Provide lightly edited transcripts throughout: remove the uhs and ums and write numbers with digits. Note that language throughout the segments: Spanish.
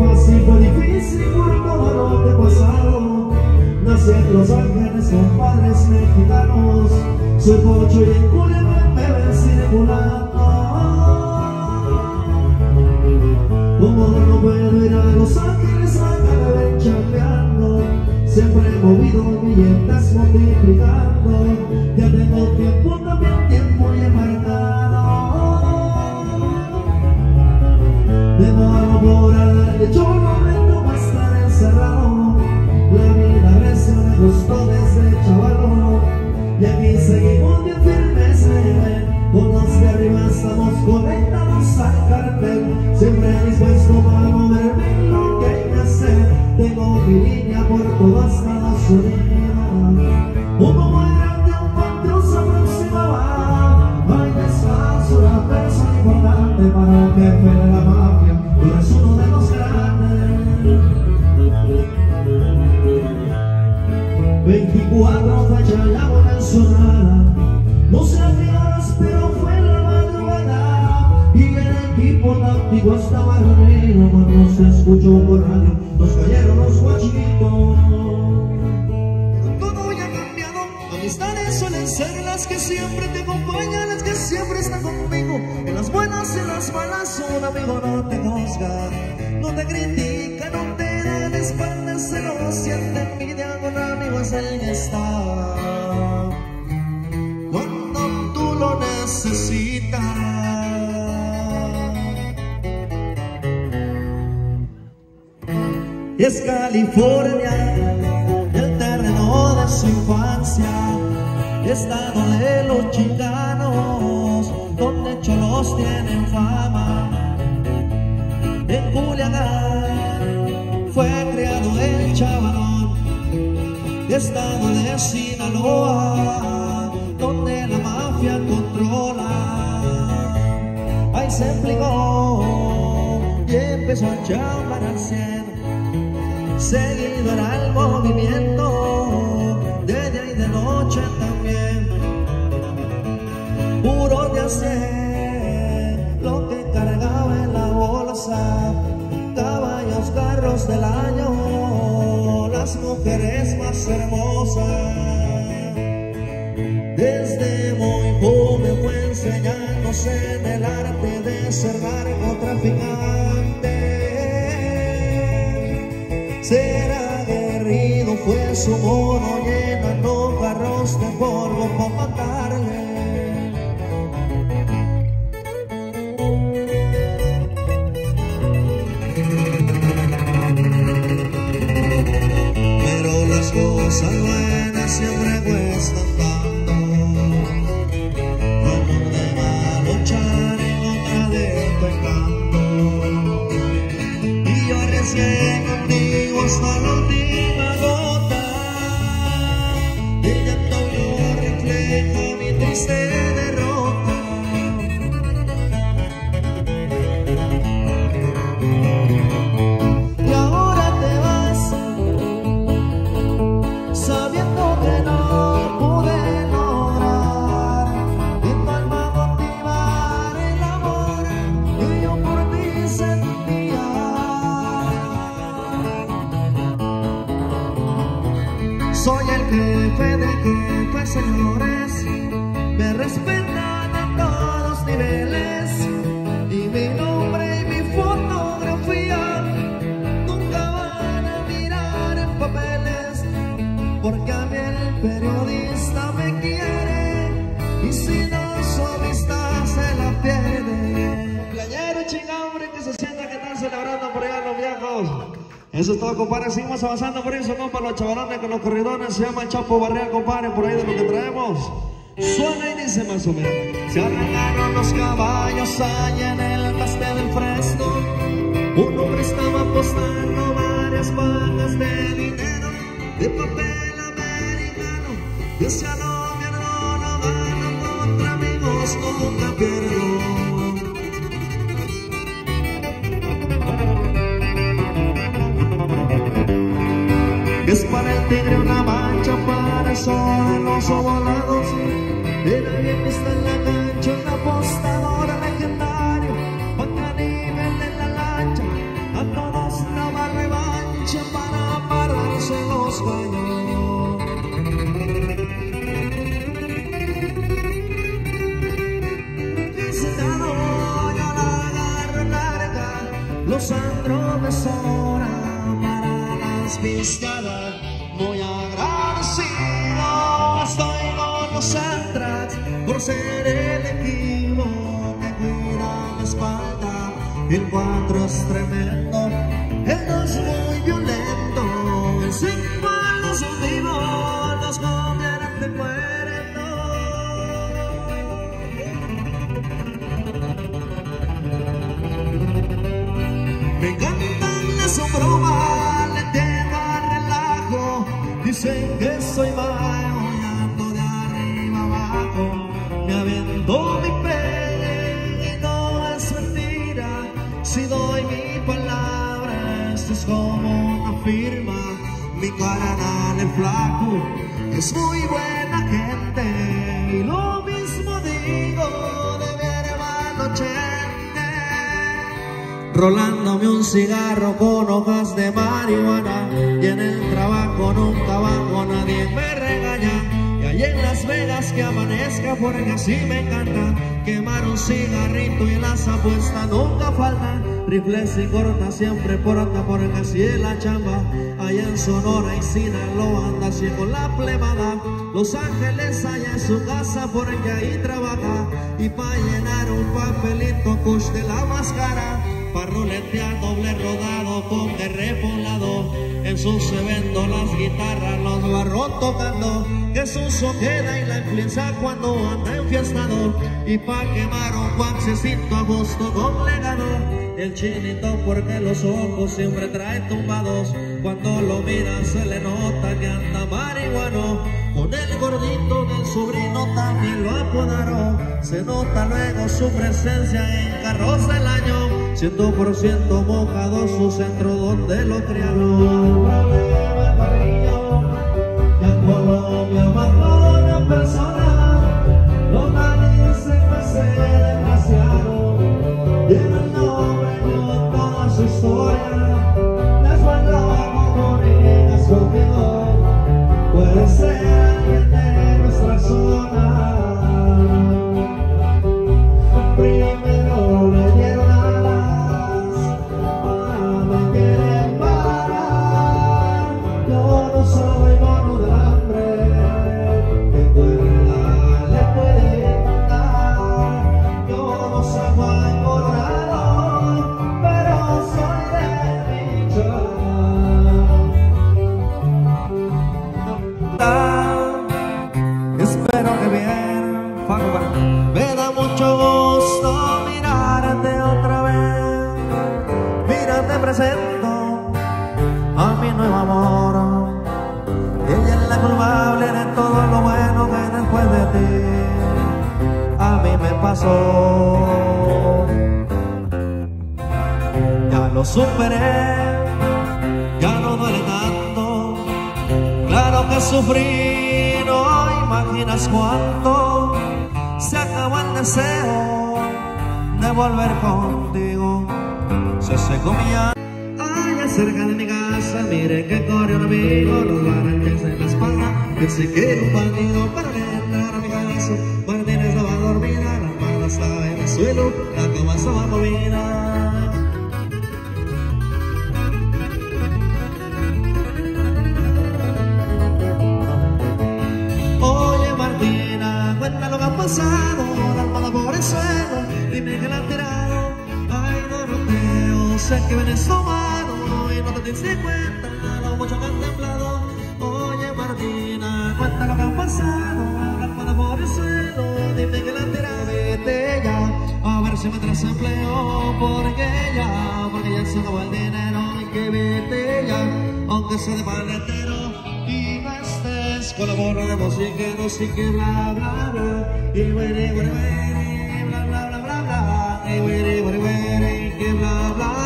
Sinaloa, sí fue difícil por todo lo que pasaron. Nací en Los Ángeles con padres mexicanos, soy pocho y en Culiacán me ven circulando. Como no puedo ir a Los Ángeles, acá me ven chambeando. Siempre he movido billetes multiplicando, ya tengo tiempo, también tiempo y embarcado. Me muero por el lechón, vengo para estar encerrado. La vida recia me gustó desde chavalón, y aquí seguimos bien firmes, con los que arriba estamos conectados al cartel. Siempre dispuesto para moverme lo que hay que hacer. Tengo mi línea por toda Estados Unidos. Uno muy grande, un panteón se aproximaba. No hay descanso, una persona importante para que fuera la mafia. Tú eres uno de los grandes. 24 fallaban en Sonora. No se afirmaron, pero fue la madrugada. Y el equipo táctico estaba reunido cuando se escuchó por radio. Nos cayeron los guachitos. Pero todo ya ha cambiado. Amistades suelen ser las que siempre te acompañan, las que siempre están conmigo. En las buenas y en las malas, un amigo no te juzga, no te critica, no te da de espaldas, se lo siente envidia. Un amigo es el que está cuando tú lo necesitas. Es California, el terreno de su infancia, estado de los chicanos, donde cholos tienen fama. En Culiacán fue creado el Chavalon, estado de Sinaloa, donde la mafia controla. Ahí se implicó y empezó a chamar al cielo. Seguidor al movimiento de día y de noche también, puro de hacer lo que cargaba en la bolsa, caballos, carros del año, las mujeres más hermosas. Desde muy joven fue enseñándose en el arte de ser narcotraficante. Ser aguerrido fue su mono, llenando carros de polvo para matarle. Pero las cosas buenas siempre cuestan tanto, como de malo echar en otra de tu encanto. Y yo recién hasta la última gota, el llanto yo refleja mi triste derrota. Y ahora te vas, sabiendo que no pude lograr en tu alma motivar el amor que yo por ti sentí. Soy el jefe de jefes, señores, me respetan a todos los niveles, y mi nombre y mi fotografía nunca van a mirar en papeles, porque a mí el periodista me quiere, y si no su amistad se la pierde. Playero chingambre que se sienta que están celebrando por allá los viejos. Eso es todo, compadre, seguimos avanzando por eso, compa, los chavalones con los corridones, se llama Chapo Barrial, compadre, por ahí de lo que traemos. Suena y dice más o menos. Se arrancaron los caballos allá en el pastel del fresno, un hombre estaba apostando varias pagas de dinero, de papel americano, decía no, mi hermano, gano contra amigos, nunca pierdo. Es para el tigre una mancha, para el sol en los ovalados. Era bien vista en la cancha, un apostador legendario, bacán nivel en la lancha, a todos. noche para pararse en los baños. Visitado yo la garganta, los andros de Sonora para las viscadas. Muy agradecido estoy con los andras por ser el equipo que cuida la espalda. El 4 es tremendo, el 2 muy violento, el 5 los últimos los gobiernos de muerto. Me encantan las bromas, le tema relajo, dicen que soy malo y ando de arriba abajo, me aventó mi pecho. Si doy mi palabra, esto es como una firma. Mi cara dale flaco, es muy buena gente. Y lo mismo digo de mi hermano Chente. Rolándome un cigarro con hojas de marihuana, y en el trabajo nunca bajo, nadie me regaña. Y allí en Las Vegas que amanezca, porque así me encanta. Quemar un cigarrito y las apuestas nunca faltan. Rifles y corta siempre porta, porque así es la chamba. Allá en Sonora y Sinaloa anda ciego la plebada. Los Ángeles allá en su casa, porque ahí trabaja. Y para llenar un papelito cush de la máscara, para ruletear doble rodado con guerre poblado. En sus eventos las guitarras los barros tocando. Jesús Ojeda y la influenza cuando anda enfiestado. Y pa' quemar un guaxecito a gusto con legado. El chinito porque los ojos siempre trae tumbados. Cuando lo miran se le nota que anda marihuano. Con el gordito del sobrino también lo apodaron. Se nota luego su presencia en carros del año. 100% mojado su centro donde lo criaron. Colombia mató a una persona, los manes se pasé demasiado. Llevan nombre con toda su historia, las guardamos con ellas conmigo. Puede ser alguien de nuestra zona. Primero le dieron alas, ahora me quieren parar. Yo no soy mono de hambre. A mi nuevo amor, ella es la culpable de todo lo bueno que después de ti a mí me pasó. Ya lo superé, ya no duele tanto. Claro que sufrí, no imaginas cuánto. Se acabó el deseo de volver contigo, se secó mi alma. Cerca de mi casa, mire que corre un amigo, los barranques en la espalda. Pensé que era un bandido para entrar a mi casa. Martín estaba dormida, la mano estaba en el suelo, la cama estaba movida. Oye Martina, cuenta lo que ha pasado, la almohada por el suelo, dime que la han tirado. Ay Doroteo, sé que vienes tomando, no te diste cuenta lo mucho que has temblado. Oye Martina, cuenta lo que ha pasado, la almohada por el suelo, dime que la tira, vete ya, a ver si me traes empleo, porque ya se acabó el dinero, y que vete ya, aunque sea de paletero y no estés con la borra de musiqueros y que bla bla bla, y wiri wiri wiri, bla bla bla bla bla, y wiri wiri wiri, que bla bla bla.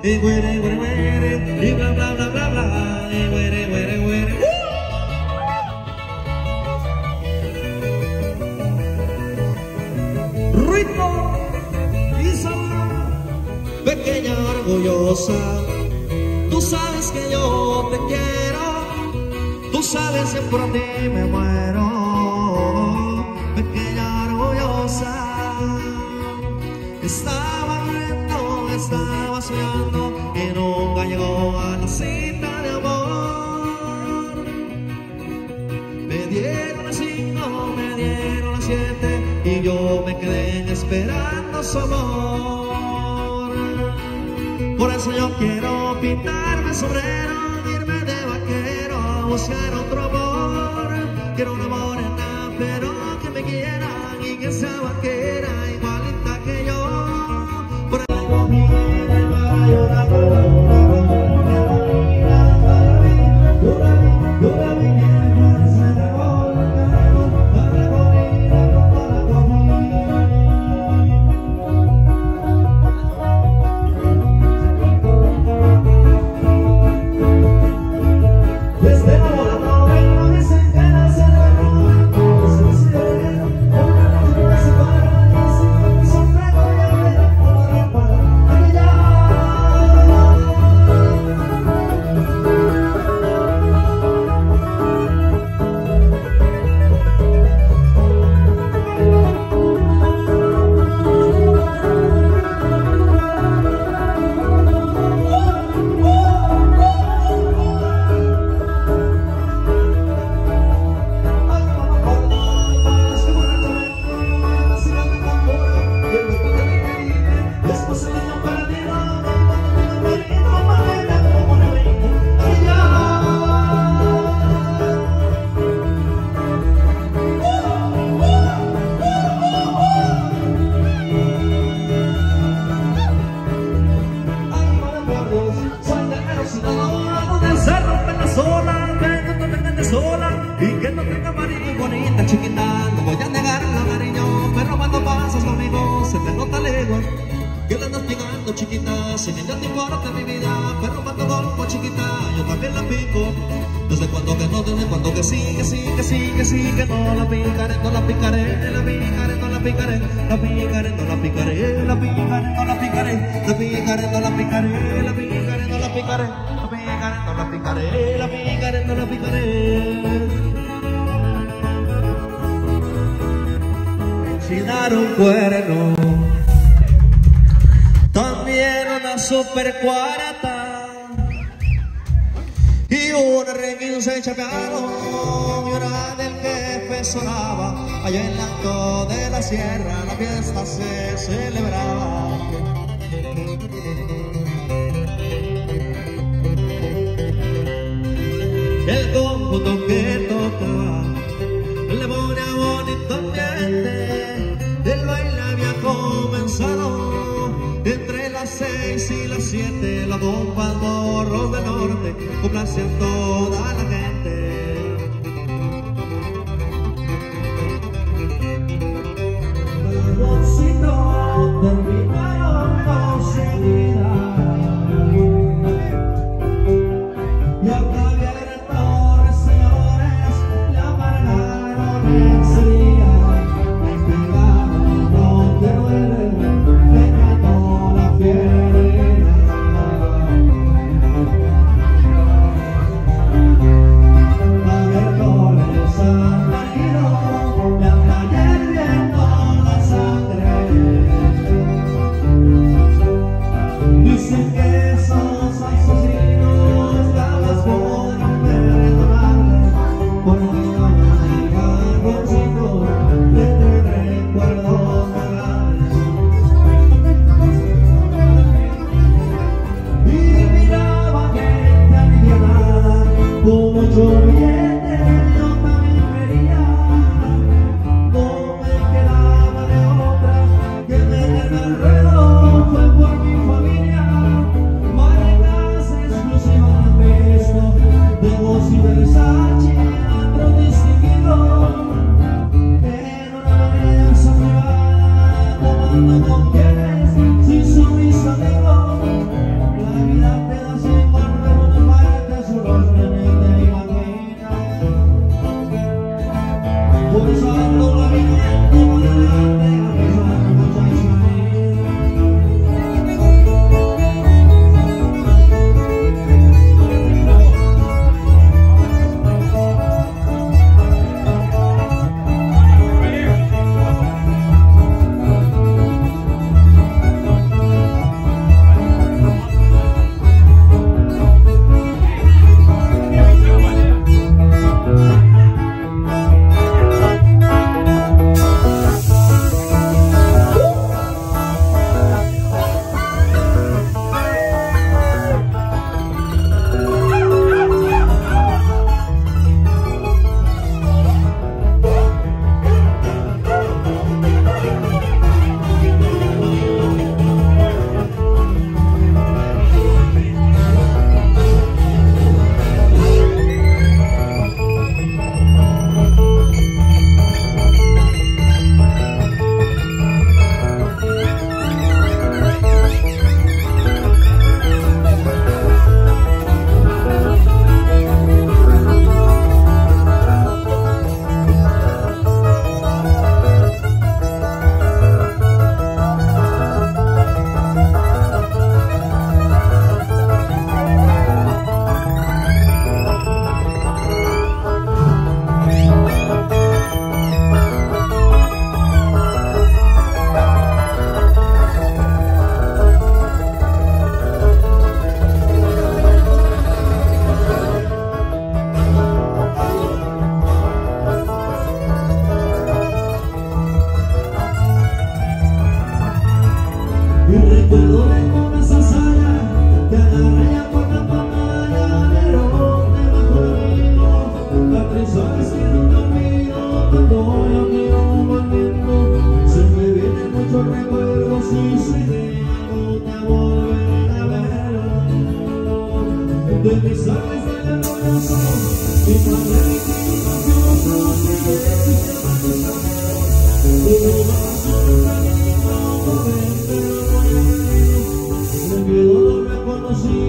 Y güere, güere, güere, y bla, bla, bla, bla, bla, y güere, güere, güere. Ritmo y sabor, pequeña orgullosa. Tú sabes que yo te quiero, tú sabes que por ti me muero. Pequeña orgullosa, estaba riendo, estaba soñando y nunca llegó a la cita de amor. Me dieron las 5, me dieron las 7 y yo me quedé esperando su amor. Por eso yo quiero pintarme sombrero, irme de vaquero a buscar otro amor. Quiero una morena pero que me quiera y que sea vaquera igualita que yo. Por eso miren para llorar, llora mi querida, se te volverá para morir para morir. Yo no reconocí.